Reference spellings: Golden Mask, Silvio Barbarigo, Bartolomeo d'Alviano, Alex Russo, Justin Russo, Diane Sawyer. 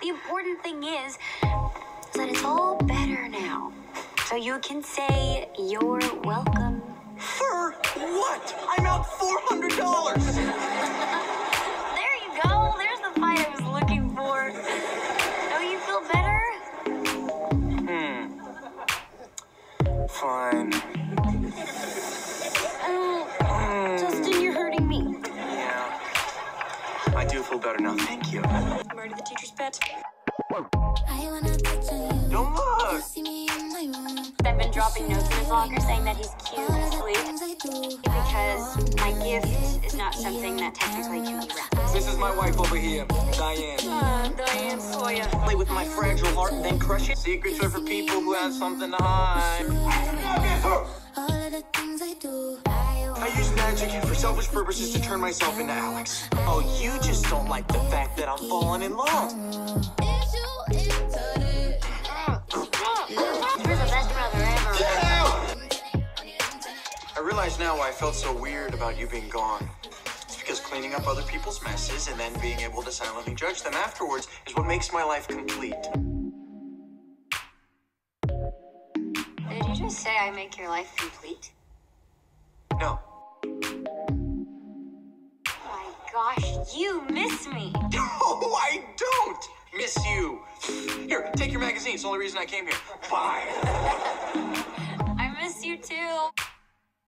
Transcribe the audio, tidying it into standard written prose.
The important thing is that it's all better now. So you can say you're welcome. For what? I'm out $400! There you go. There's the fight I was looking for. Don't you feel better? Fine. Justin, you're hurting me. Yeah. I do feel better now. Thank you. I'm already the teacher's pet. Don't look! I've been dropping notes in his locker saying that he's cute and sweet because my gift is not something that technically can be wrapped. This is my wife over here, Diane. Diane Sawyer. Play with my fragile heart and then crush it. Secrets are for people who have something to hide. I use magic for selfish purposes to turn myself into Alex. Oh, you just don't like the fact that I'm falling in love. I realize now why I felt so weird about you being gone. It's because cleaning up other people's messes and then being able to silently judge them afterwards is what makes my life complete. Did you just say I make your life complete? No. My gosh, you miss me! No, I don't miss you! Here, take your magazine. It's the only reason I came here. Bye! I miss you too.